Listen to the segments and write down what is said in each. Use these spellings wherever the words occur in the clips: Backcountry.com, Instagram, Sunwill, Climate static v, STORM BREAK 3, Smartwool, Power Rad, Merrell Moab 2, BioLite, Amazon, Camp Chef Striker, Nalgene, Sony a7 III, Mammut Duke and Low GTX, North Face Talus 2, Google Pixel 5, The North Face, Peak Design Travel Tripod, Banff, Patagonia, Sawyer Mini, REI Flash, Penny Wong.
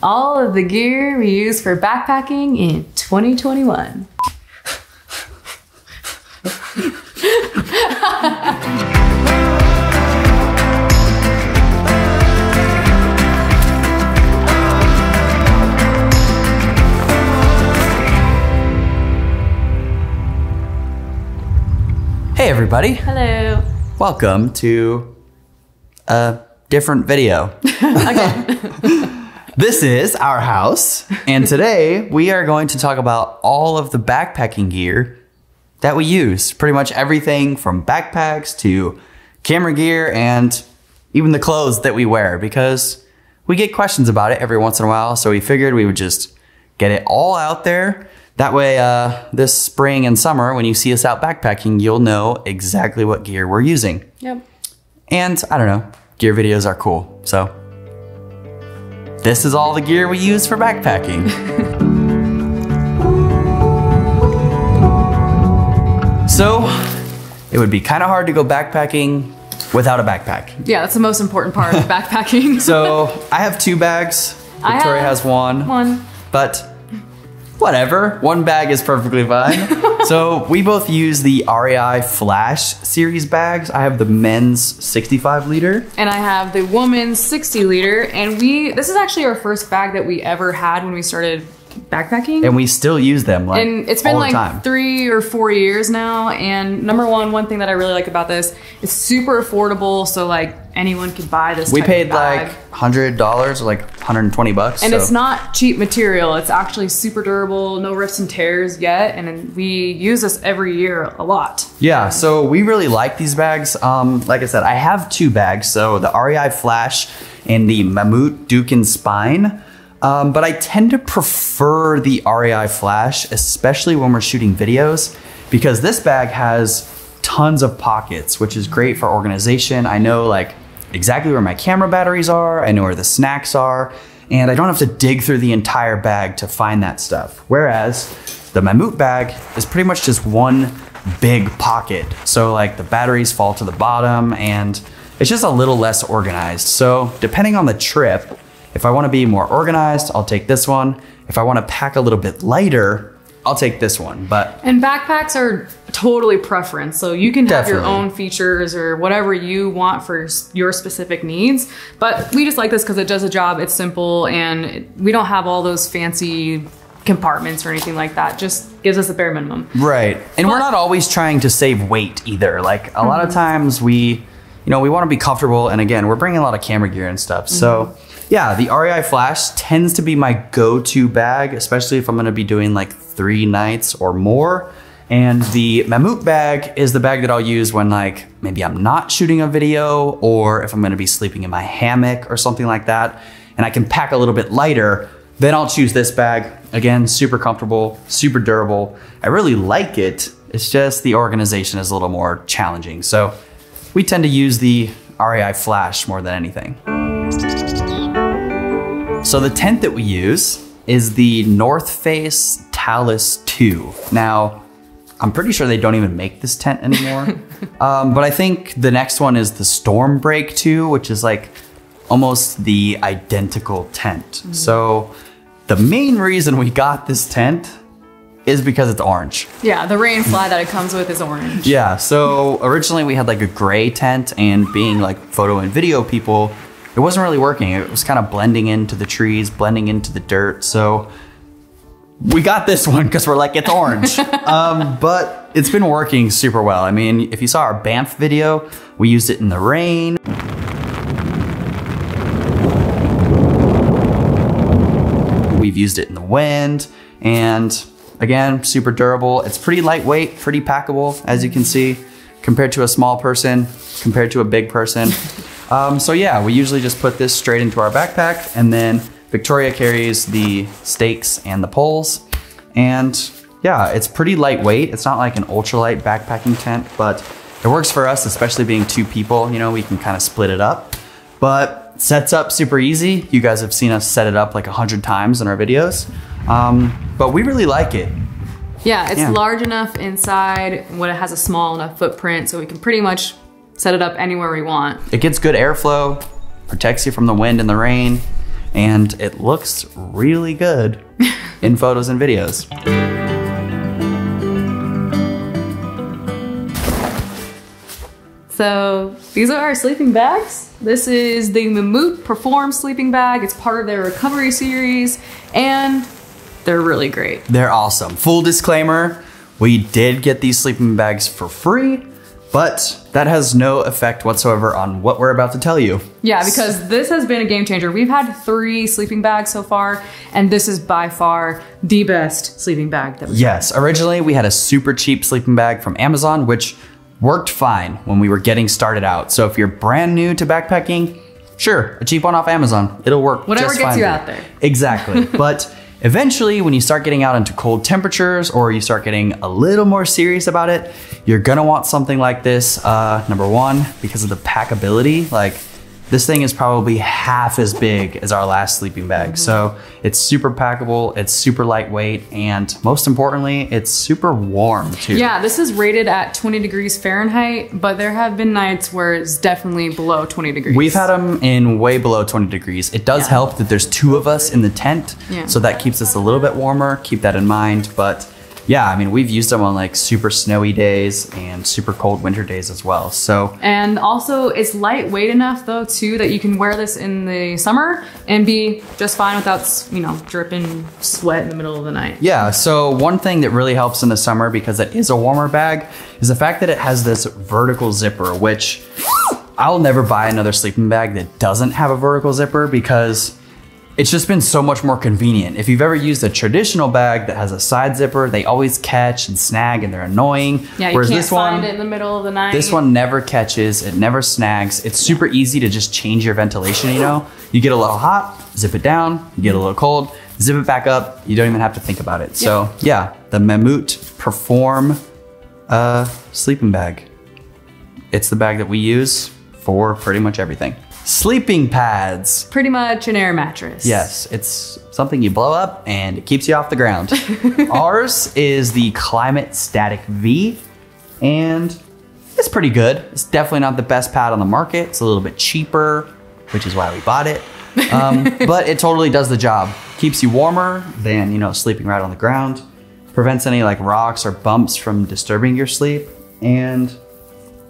all of the gear we use for backpacking in 2021. Hey everybody. Hello. Welcome to a different video. Okay. This is our house, and today we are going to talk about all of the backpacking gear that we use. Pretty much everything from backpacks to camera gear and even the clothes that we wear, because we get questions about it every once in a while, so we figured we would just get it all out there. That way this spring and summer when you see us out backpacking, you'll know exactly what gear we're using. Yep. And I don't know, gear videos are cool, so this is all the gear we use for backpacking. So it would be kind of hard to go backpacking without a backpack. Yeah, that's the most important part of backpacking. So I have two bags. Victoria has one. But whatever, one bag is perfectly fine. So we both use the REI Flash series bags. I have the men's 65 liter. And I have the woman's 60 liter. And this is actually our first bag that we ever had when we started backpacking. And we still use them, like, and it's been all the time. 3 or 4 years now. And number one thing that I really like about this, it's super affordable. So like anyone could buy this. We paid like $100 or like 120 bucks. And so it's not cheap material. It's actually super durable, no rips and tears yet. And we use this every year a lot. Yeah. So we really like these bags. Like I said, I have two bags. So the REI Flash and the Mammut Ducan Spine. But I tend to prefer the REI Flash, especially when we're shooting videos, because this bag has tons of pockets, which is great for organization. I know like exactly where my camera batteries are, I know where the snacks are, and I don't have to dig through the entire bag to find that stuff. Whereas the Mammut bag is pretty much just one big pocket. So like the batteries fall to the bottom and it's just a little less organized. So depending on the trip, if I want to be more organized, I'll take this one. If I want to pack a little bit lighter, I'll take this one. And backpacks are totally preference. So you can have your own features or whatever you want for your specific needs. But we just like this because it does a job. It's simple and we don't have all those fancy compartments or anything like that. Just gives us a bare minimum. Right. And we're not always trying to save weight either. Like a lot of times we want to be comfortable. And again, we're bringing a lot of camera gear and stuff. So yeah, the REI Flash tends to be my go-to bag, especially if I'm gonna be doing like 3 nights or more. And the Mammut bag is the bag that I'll use when like, maybe I'm not shooting a video or if I'm gonna be sleeping in my hammock or something like that, and I can pack a little bit lighter, then I'll choose this bag. Again, super comfortable, super durable. I really like it. It's just the organization is a little more challenging. So we tend to use the REI Flash more than anything. So the tent that we use is the North Face Talus 2. Now, I'm pretty sure they don't even make this tent anymore. But I think the next one is the Storm Break 2, which is like almost the identical tent. So the main reason we got this tent is because it's orange. Yeah, the rain fly that it comes with is orange. Yeah, so originally we had like a gray tent, and being like photo and video people, it wasn't really working. It was kind of blending into the trees, blending into the dirt. So we got this one because we're like, it's orange. But it's been working super well. I mean, if you saw our Banff video, we used it in the rain. We've used it in the wind. And again, super durable. It's pretty lightweight, pretty packable, as you can see, compared to a small person, compared to a big person. So yeah, we usually just put this straight into our backpack, and then Victoria carries the stakes and the poles. And yeah, it's pretty lightweight. It's not like an ultralight backpacking tent, but it works for us, especially being 2 people, you know, we can kind of split it up, but sets up super easy. You guys have seen us set it up like 100 times in our videos, but we really like it. Yeah, it's large enough inside, when it has a small enough footprint, so we can pretty much set it up anywhere we want. It gets good airflow, protects you from the wind and the rain, and it looks really good in photos and videos. So these are our sleeping bags. This is the Mammut Perform sleeping bag. It's part of their recovery series and they're really great. They're awesome. Full disclaimer, we did get these sleeping bags for free, but that has no effect whatsoever on what we're about to tell you. Yeah, because this has been a game changer. We've had 3 sleeping bags so far, and this is by far the best sleeping bag that we've had. Originally we had a super cheap sleeping bag from Amazon, which worked fine when we were getting started out. So if you're brand new to backpacking, sure, a cheap one off Amazon, it'll work just fine. Whatever gets you out there. Exactly, but eventually when you start getting out into cold temperatures or you start getting a little more serious about it, you're gonna want something like this. Number 1, because of the packability, like this thing is probably half as big as our last sleeping bag. So it's super packable, it's super lightweight, and most importantly, it's super warm too. Yeah, this is rated at 20 degrees Fahrenheit, but there have been nights where it's definitely below 20 degrees. We've had them in way below 20 degrees. It does help that there's 2 of us in the tent, so that keeps us a little bit warmer, keep that in mind. But yeah, I mean, we've used them on like super snowy days and super cold winter days as well, so. And also it's lightweight enough though too that you can wear this in the summer and be just fine without, you know, dripping sweat in the middle of the night. Yeah, so one thing that really helps in the summer because it is a warmer bag is the fact that it has this vertical zipper, which I'll never buy another sleeping bag that doesn't have a vertical zipper because it's just been so much more convenient. If you've ever used a traditional bag that has a side zipper, they always catch and snag and they're annoying. Yeah, whereas you can't find it in the middle of the night. This one never catches, it never snags. It's super easy to just change your ventilation, you know? You get a little hot, zip it down, you get a little cold, zip it back up, you don't even have to think about it. So yeah, the Mammut Perform sleeping bag. It's the bag that we use for pretty much everything. Sleeping pads. Pretty much an air mattress. Yes, it's something you blow up and it keeps you off the ground. Ours is the Climate Static V, and it's pretty good. It's definitely not the best pad on the market. It's a little bit cheaper, which is why we bought it. But it totally does the job. Keeps you warmer than, you know, sleeping right on the ground. Prevents any like rocks or bumps from disturbing your sleep, and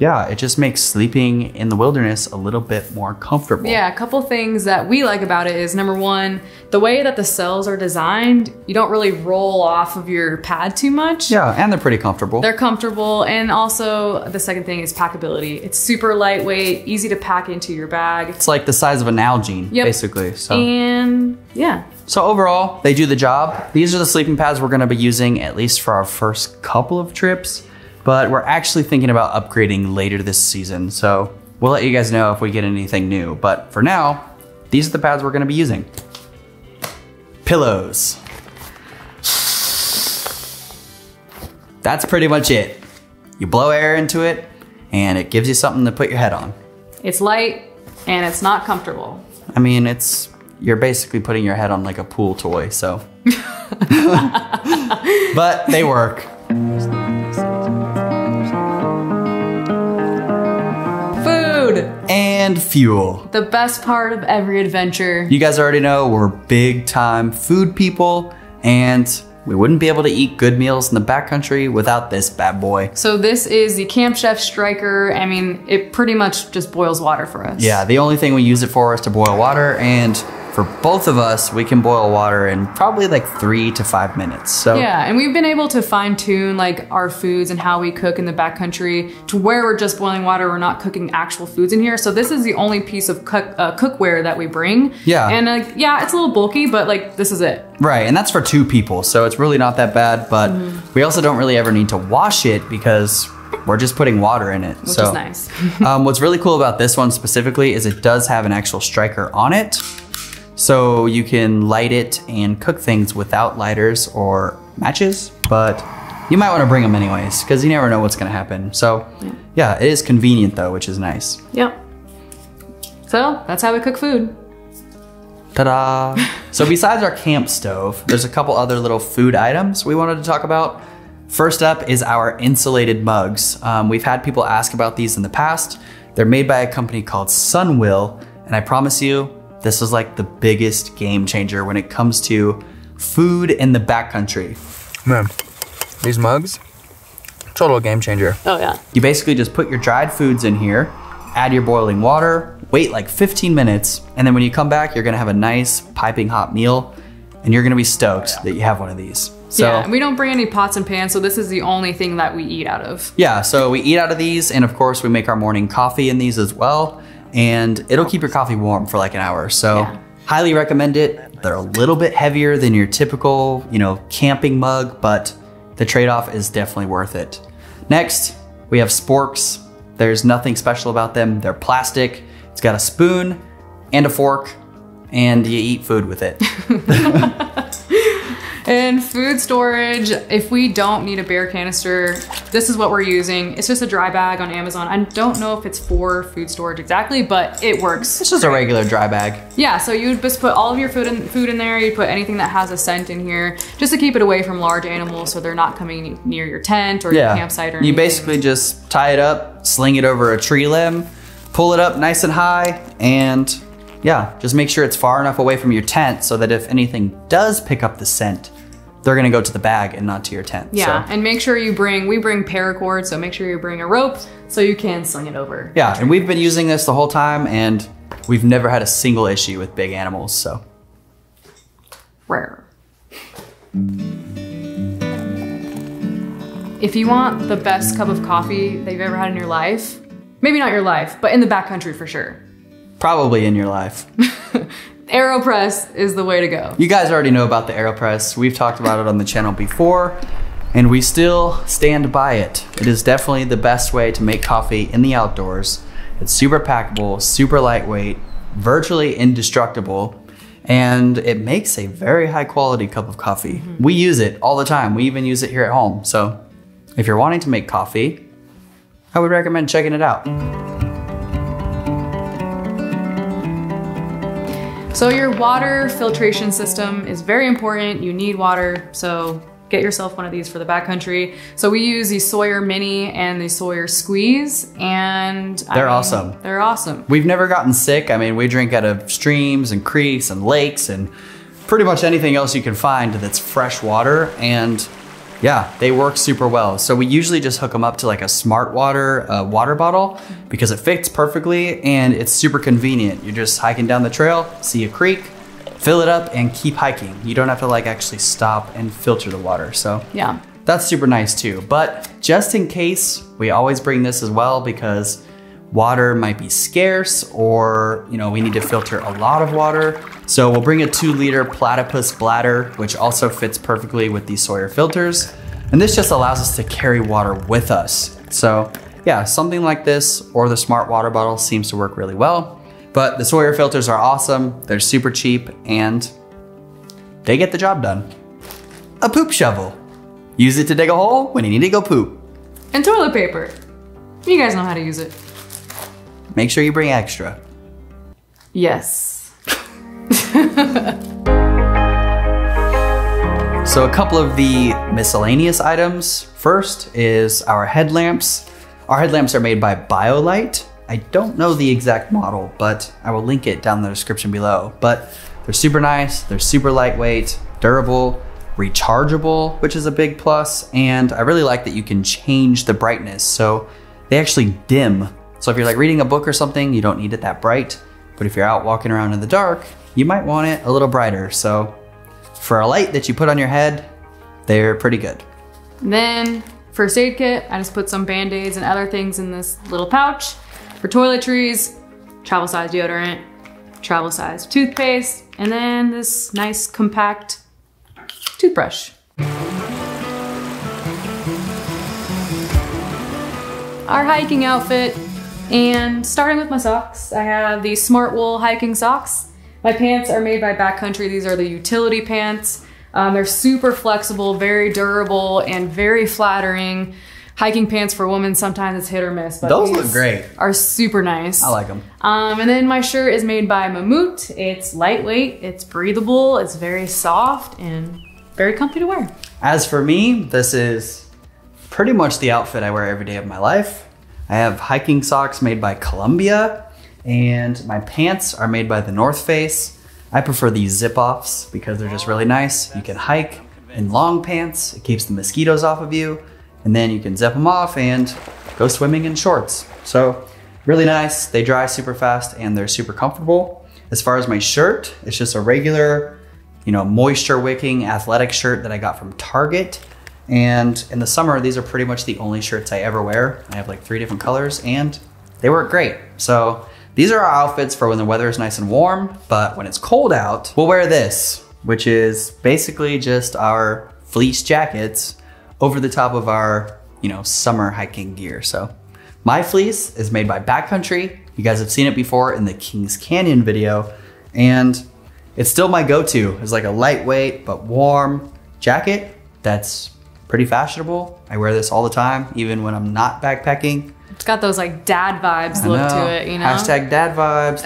yeah, it just makes sleeping in the wilderness a little bit more comfortable. Yeah, a couple things that we like about it is, number 1, the way that the cells are designed, you don't really roll off of your pad too much. Yeah, and they're pretty comfortable. They're comfortable, and also the second thing is packability. It's super lightweight, easy to pack into your bag. It's like the size of an Nalgene, basically. So. And yeah. So overall, they do the job. These are the sleeping pads we're gonna be using at least for our first couple of trips, but we're actually thinking about upgrading later this season. So we'll let you guys know if we get anything new. But for now, these are the pads we're gonna be using. Pillows. That's pretty much it. You blow air into it and it gives you something to put your head on. It's light and it's not comfortable. I mean, it's, you're basically putting your head on like a pool toy, so. But they work. And fuel. The best part of every adventure. You guys already know we're big time food people, and we wouldn't be able to eat good meals in the backcountry without this bad boy. So this is the Camp Chef Striker. I mean, it pretty much just boils water for us. Yeah, the only thing we use it for is to boil water, and for both of us, we can boil water in probably like 3 to 5 minutes. So yeah, and we've been able to fine tune like our foods and how we cook in the backcountry to where we're just boiling water. We're not cooking actual foods in here. So this is the only piece of cookware that we bring. Yeah. And yeah, it's a little bulky, but like this is it. Right, and that's for 2 people. So it's really not that bad, but we also don't really ever need to wash it because we're just putting water in it. Which is nice. What's really cool about this one specifically is it does have an actual striker on it. So you can light it and cook things without lighters or matches, but you might want to bring them anyways because you never know what's going to happen. So yeah, it is convenient though, which is nice. Yep. So that's how we cook food. Ta-da. So besides our camp stove, there's a couple other little food items we wanted to talk about. First up is our insulated mugs. We've had people ask about these in the past. They're made by a company called Sunwill, and I promise you, This was like the biggest game changer when it comes to food in the backcountry. Man, these mugs, total game changer. Oh yeah. You basically just put your dried foods in here, add your boiling water, wait like 15 minutes, and then when you come back, you're gonna have a nice piping hot meal, and you're gonna be stoked that you have one of these. So, yeah, we don't bring any pots and pans, so this is the only thing that we eat out of. Yeah, so we eat out of these, and of course we make our morning coffee in these as well, and it'll keep your coffee warm for like an hour. So yeah, highly recommend it. They're a little bit heavier than your typical, you know, camping mug, but the trade-off is definitely worth it. Next, we have sporks. There's nothing special about them. They're plastic. It's got a spoon and a fork, and you eat food with it. And food storage, if we don't need a bear canister, this is what we're using. It's just a dry bag on Amazon. I don't know if it's for food storage exactly, but it works. It's just a regular dry bag. Yeah, so you'd just put all of your food in there. You'd put anything that has a scent in here, just to keep it away from large animals so they're not coming near your tent or your campsite or anything. You basically just tie it up, sling it over a tree limb, pull it up nice and high, and yeah, just make sure it's far enough away from your tent so that if anything does pick up the scent, they're gonna go to the bag and not to your tent. Yeah, so. And make sure you bring, we bring paracord, so make sure you bring a rope so you can sling it over. Yeah, and we've been using this the whole time and we've never had a single issue with big animals, so. Rare. If you want the best cup of coffee that you've ever had in your life, maybe not your life, but in the backcountry for sure. Probably in your life. AeroPress is the way to go. You guys already know about the AeroPress. We've talked about it on the channel before, and we still stand by it. It is definitely the best way to make coffee in the outdoors. It's super packable, super lightweight, virtually indestructible, and it makes a very high quality cup of coffee. Mm-hmm. We use it all the time. We even use it here at home. So if you're wanting to make coffee, I would recommend checking it out. So your water filtration system is very important. You need water, so get yourself one of these for the backcountry. So we use the Sawyer Mini and the Sawyer Squeeze, and they're awesome. They're awesome. We've never gotten sick. I mean, we drink out of streams and creeks and lakes and pretty much anything else you can find that's fresh water, and yeah, they work super well. So we usually just hook them up to like a Smartwater water bottle because it fits perfectly and it's super convenient. You're just hiking down the trail, see a creek, fill it up and keep hiking. You don't have to like actually stop and filter the water. So yeah, that's super nice too. But just in case, we always bring this as well because water might be scarce or, you know, we need to filter a lot of water. So we'll bring a 2-liter platypus bladder, which also fits perfectly with these Sawyer filters. And this just allows us to carry water with us. So yeah, something like this or the smart water bottle seems to work really well, but the Sawyer filters are awesome. They're super cheap and they get the job done. A poop shovel. Use it to dig a hole when you need to go poop. And toilet paper. You guys know how to use it. Make sure you bring extra. Yes. So a couple of the miscellaneous items. First is our headlamps. Our headlamps are made by BioLite. I don't know the exact model, but I will link it down in the description below. But they're super nice, they're super lightweight, durable, rechargeable, which is a big plus. And I really like that you can change the brightness. So they actually dim. So if you're like reading a book or something, you don't need it that bright. But if you're out walking around in the dark, you might want it a little brighter. So for a light that you put on your head, they're pretty good. And then first aid kit, I just put some Band-Aids and other things in this little pouch. For toiletries, travel size deodorant, travel size toothpaste, and then this nice compact toothbrush. Our hiking outfit. And starting with my socks, I have the Smartwool hiking socks. My pants are made by Backcountry. These are the utility pants. They're super flexible, very durable, and very flattering. Hiking pants for women, sometimes it's hit or miss, but those look great. Are super nice. I like them. And then my shirt is made by Mammut. It's lightweight, it's breathable, it's very soft, and very comfy to wear. As for me, this is pretty much the outfit I wear every day of my life. I have hiking socks made by Columbia. And my pants are made by The North Face. I prefer these zip-offs because they're just really nice. You can hike in long pants. It keeps the mosquitoes off of you. And then you can zip them off and go swimming in shorts. So really nice. They dry super fast and they're super comfortable. As far as my shirt, it's just a regular, you know, moisture wicking athletic shirt that I got from Target. And in the summer, these are pretty much the only shirts I ever wear. I have like 3 different colors and they work great. So these are our outfits for when the weather is nice and warm, but when it's cold out, we'll wear this, which is basically just our fleece jackets over the top of our, you know, summer hiking gear. So my fleece is made by Backcountry. You guys have seen it before in the Kings Canyon video, and it's still my go-to. It's like a lightweight but warm jacket that's pretty fashionable. I wear this all the time, even when I'm not backpacking. It's got those like dad vibes look to it, you know? Hashtag dad vibes.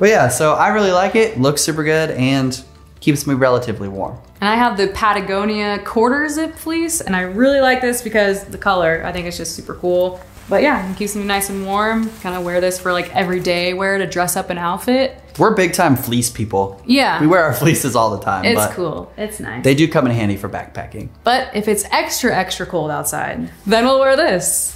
But yeah, so I really like it. Looks super good and keeps me relatively warm. And I have the Patagonia quarter zip fleece, and I really like this because the color, I think it's just super cool. But yeah, it keeps me nice and warm. Kind of wear this for like everyday wear to dress up an outfit. We're big time fleece people. Yeah. We wear our fleeces all the time. It's but cool. It's nice. They do come in handy for backpacking. But if it's extra, extra cold outside, then we'll wear this.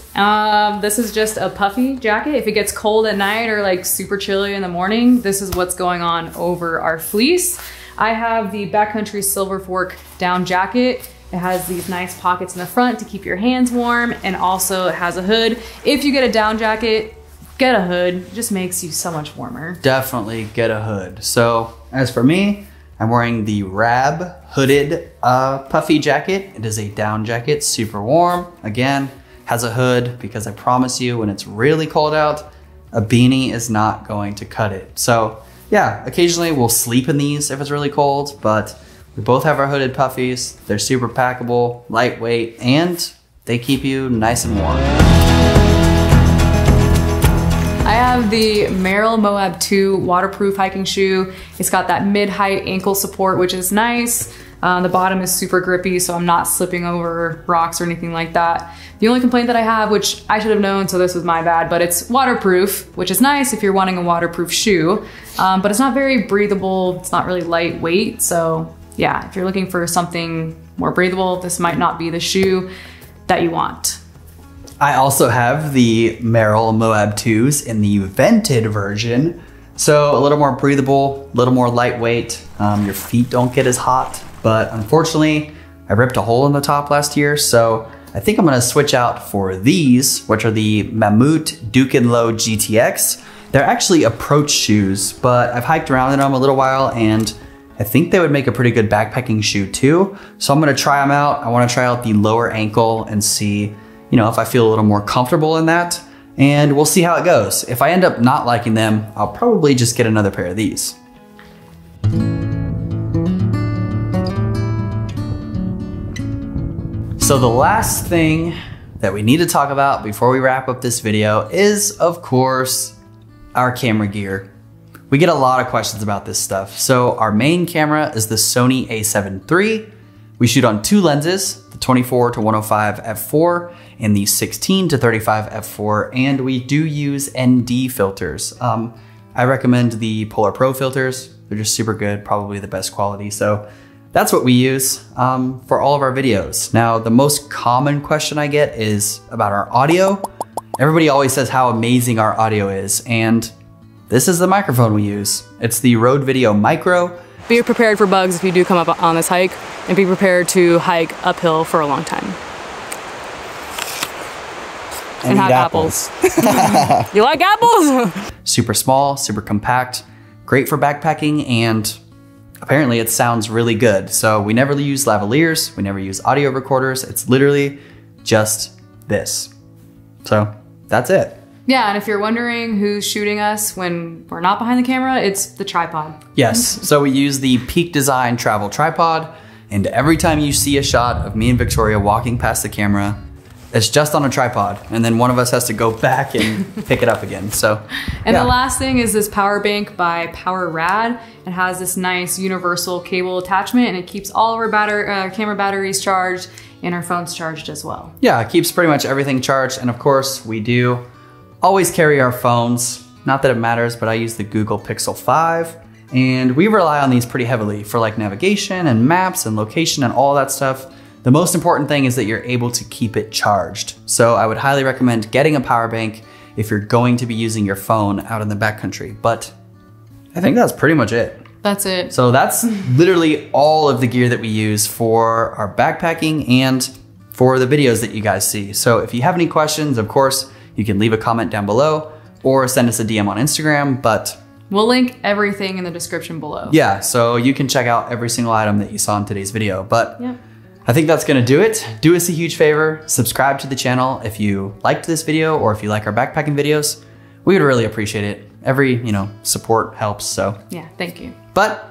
This is just a puffy jacket. If it gets cold at night or like super chilly in the morning, this is what's going on over our fleece. I have the Backcountry Silver Fork down jacket. It has these nice pockets in the front to keep your hands warm, and also it has a hood. If you get a down jacket, get a hood. It just makes you so much warmer. Definitely get a hood. So as for me, I'm wearing the Rab hooded puffy jacket. It is a down jacket, super warm. Again, has a hood because I promise you when it's really cold out, a beanie is not going to cut it. So yeah, occasionally we'll sleep in these if it's really cold, but we both have our hooded puffies. They're super packable, lightweight, and they keep you nice and warm. I have the Merrell Moab 2 waterproof hiking shoe. It's got that mid-height ankle support, which is nice. The bottom is super grippy, so I'm not slipping over rocks or anything like that. The only complaint that I have, which I should have known, so this was my bad, but it's waterproof, which is nice if you're wanting a waterproof shoe, but it's not very breathable. It's not really lightweight, so yeah, if you're looking for something more breathable, this might not be the shoe that you want. I also have the Merrell Moab 2s in the vented version. So a little more breathable, a little more lightweight. Your feet don't get as hot, but unfortunately I ripped a hole in the top last year. So I think I'm gonna switch out for these, which are the Mammut Duke and Low GTX. They're actually approach shoes, but I've hiked around in them a little while and I think they would make a pretty good backpacking shoe too. So I'm gonna try them out. I wanna try out the lower ankle and see, you know, if I feel a little more comfortable in that, and we'll see how it goes. If I end up not liking them, I'll probably just get another pair of these. So the last thing that we need to talk about before we wrap up this video is, of course, our camera gear. We get a lot of questions about this stuff. So our main camera is the Sony a7 III. We shoot on 2 lenses, the 24 to 105 f4 and the 16 to 35 f4, and we do use ND filters. I recommend the Polar Pro filters. They're just super good, probably the best quality. So that's what we use for all of our videos. Now, the most common question I get is about our audio. Everybody always says how amazing our audio is, and this is the microphone we use. It's the Rode Video Micro. Be prepared for bugs if you do come up on this hike, and be prepared to hike uphill for a long time. And have apples. You like apples? Super small, super compact, great for backpacking, and apparently it sounds really good. So we never use lavaliers, we never use audio recorders. It's literally just this. So that's it. Yeah, and if you're wondering who's shooting us when we're not behind the camera, it's the tripod. Yes, so we use the Peak Design Travel Tripod, and every time you see a shot of me and Victoria walking past the camera, it's just on a tripod, and then one of us has to go back and pick it up again, so. And yeah. The last thing is this power bank by Power Rad. It has this nice universal cable attachment, and it keeps all of our camera batteries charged and our phones charged as well. Yeah, it keeps pretty much everything charged, and of course we do always carry our phones. Not that it matters, but I use the Google Pixel 5. And we rely on these pretty heavily for like navigation and maps and location and all that stuff. The most important thing is that you're able to keep it charged. So I would highly recommend getting a power bank if you're going to be using your phone out in the backcountry. But I think that's pretty much it. That's it. So that's literally all of the gear that we use for our backpacking and for the videos that you guys see. So if you have any questions, of course, you can leave a comment down below or send us a DM on Instagram, but we'll link everything in the description below. Yeah, so you can check out every single item that you saw in today's video. But yeah, I think that's gonna do it. Do us a huge favor, subscribe to the channel if you liked this video or if you like our backpacking videos. We would really appreciate it. Every, you know, support helps, so. Yeah, thank you. But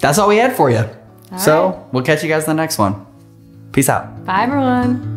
that's all we had for you. All right. We'll catch you guys in the next one. Peace out. Bye, everyone.